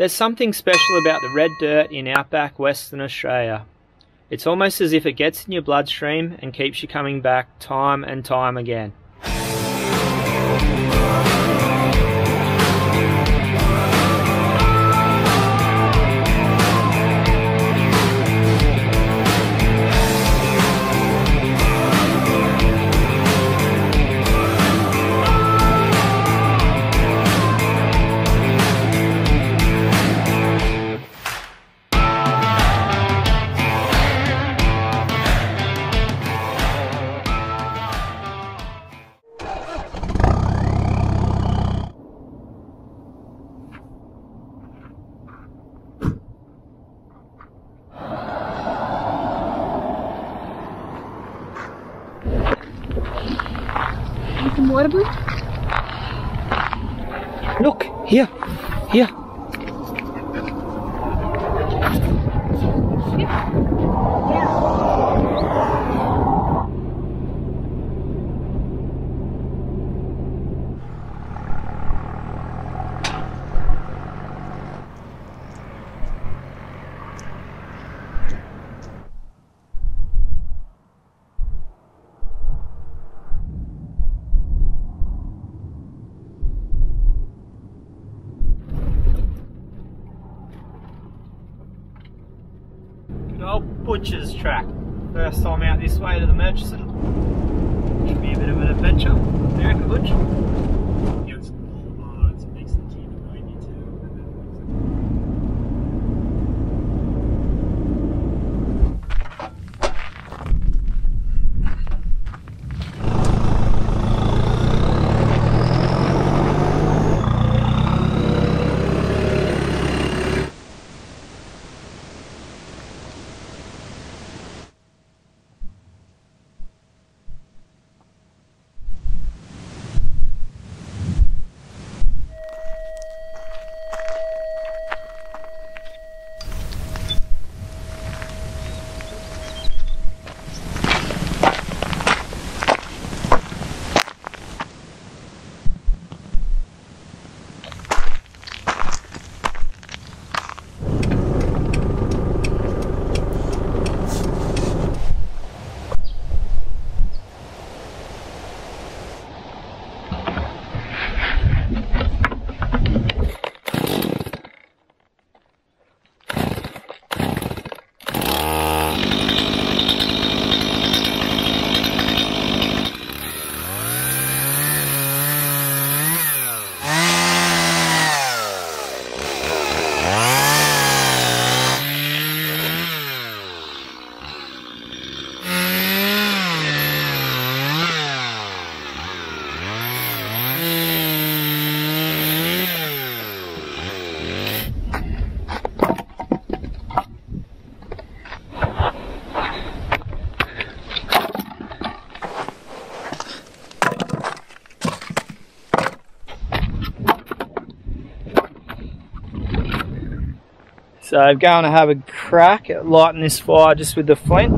There's something special about the red dirt in outback Western Australia. It's almost as if it gets in your bloodstream and keeps you coming back time and time again. Look, here. Butcher's Track. First time out this way to the Murchison. Should be a bit of an adventure. Do you reckon, Butch? Yeah, it's cool. It's makes the key to 92 and So I'm going to have a crack at lighting this fire just with the flint,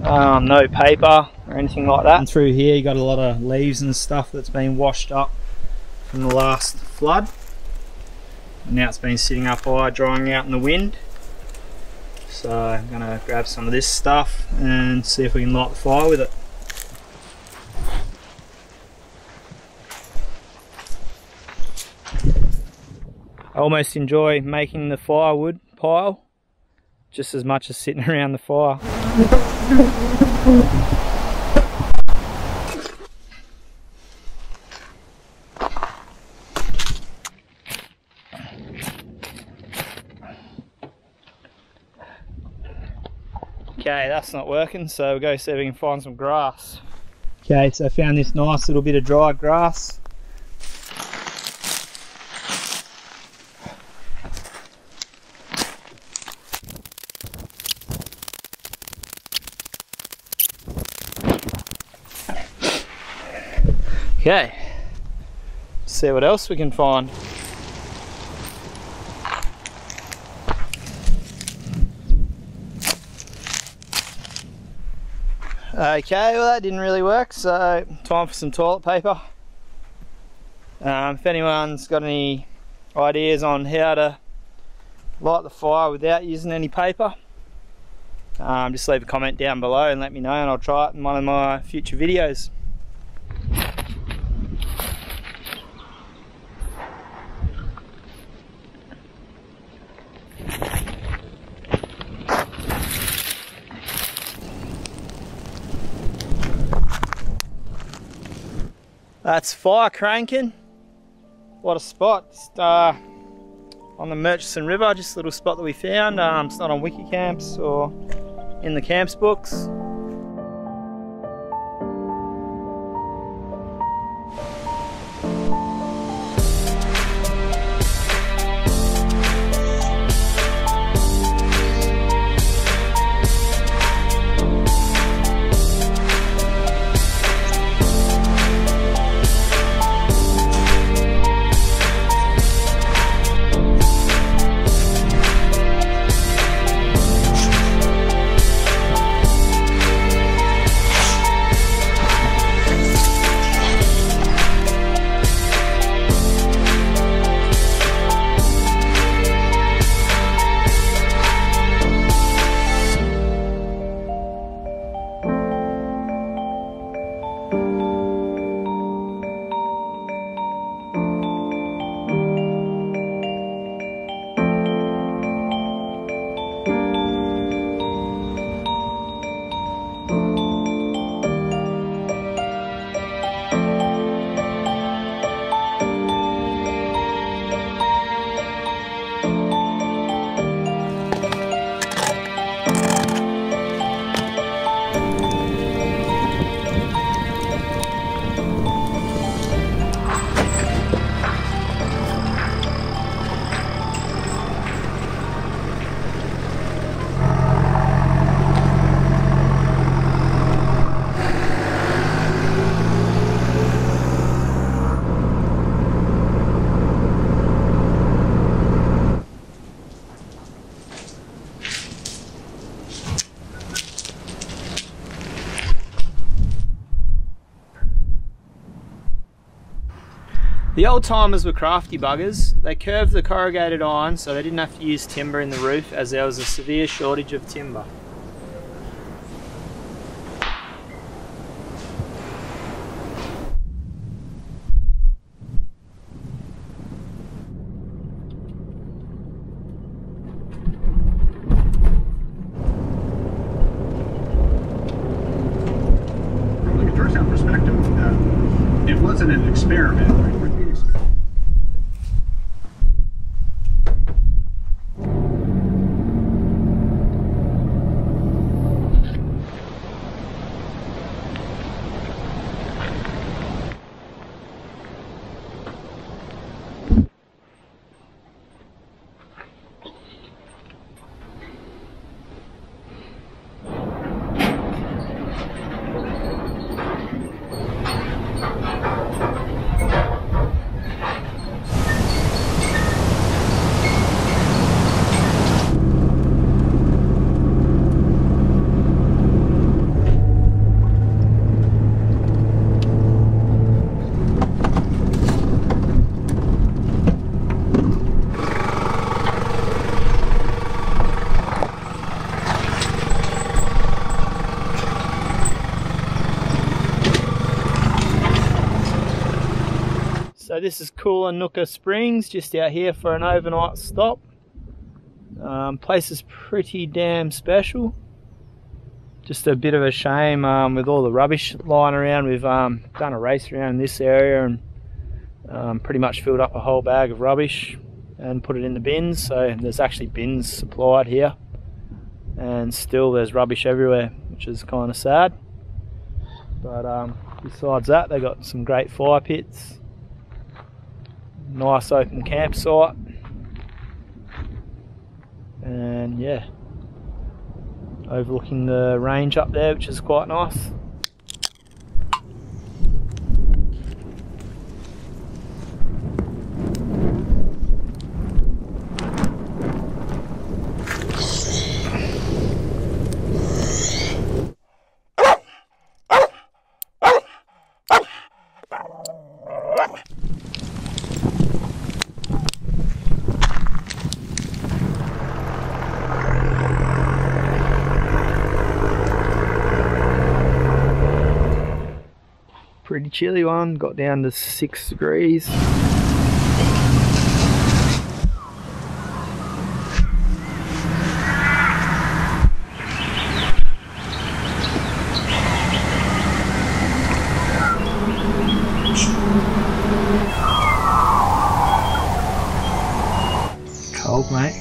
no paper or anything like that. And through here you got a lot of leaves and stuff that's been washed up from the last flood. And now it's been sitting up high, drying out in the wind. So I'm going to grab some of this stuff and see if we can light the fire with it. I almost enjoy making the firewood pile just as much as sitting around the fire. Okay, that's not working, so we'll go see if we can find some grass. Okay, so I found this nice little bit of dry grass. Okay, see what else we can find. Okay, well that didn't really work, so time for some toilet paper. If anyone's got any ideas on how to light the fire without using any paper, just leave a comment down below and let me know, and I'll try it in one of my future videos. That's fire cranking. What a spot. Just, on the Murchison River, just a little spot that we found. It's not on Wikicamps or in the camps books. The old timers were crafty buggers. They curved the corrugated iron so they didn't have to use timber in the roof, as there was a severe shortage of timber. Like, it turns out perspective, it wasn't an experiment. So this is Coolanooka Springs, just out here for an overnight stop. Place is pretty damn special. Just a bit of a shame with all the rubbish lying around. We've done a race around this area and pretty much filled up a whole bag of rubbish and put it in the bins. So there's actually bins supplied here, and still there's rubbish everywhere, which is kind of sad. But besides that, they've got some great fire pits. Nice open campsite, and yeah, overlooking the range up there, which is quite nice. pretty chilly one, got down to 6 degrees. Cold, mate.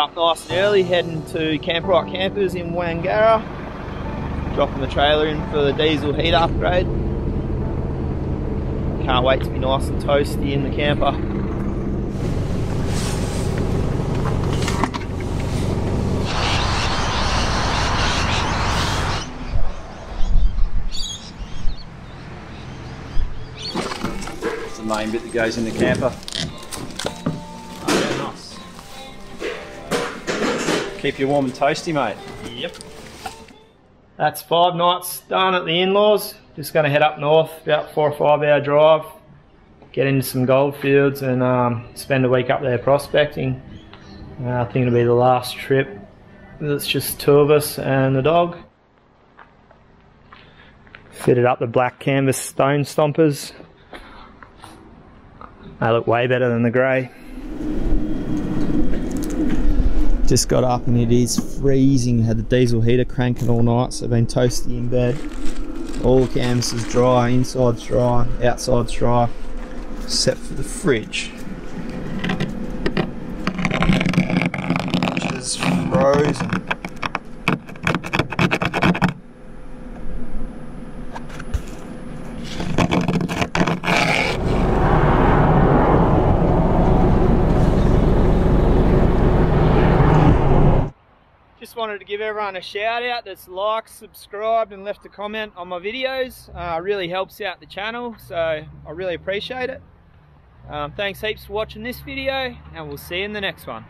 Up nice and early, heading to Camp Right Campers in Wangara, dropping the trailer in for the diesel heat upgrade. Can't wait to be nice and toasty in the camper. That's the main bit that goes in the camper. Keep you warm and toasty, mate. Yep. That's 5 nights done at the in-laws. Just going to head up north, about 4 or 5 hour drive, get into some gold fields and spend a week up there prospecting. I think it'll be the last trip. It's just 2 of us and the dog. Fitted up the black canvas stone stompers. They look way better than the grey. Just got up and it is freezing. Had the diesel heater cranking all night, so I've been toasty in bed. All the canvas is dry, inside's dry, outside's dry, except for the fridge, which is frozen. Wanted to give everyone a shout out that's liked, subscribed and left a comment on my videos. Really helps out the channel, so I really appreciate it. Thanks heaps for watching this video and we'll see you in the next one.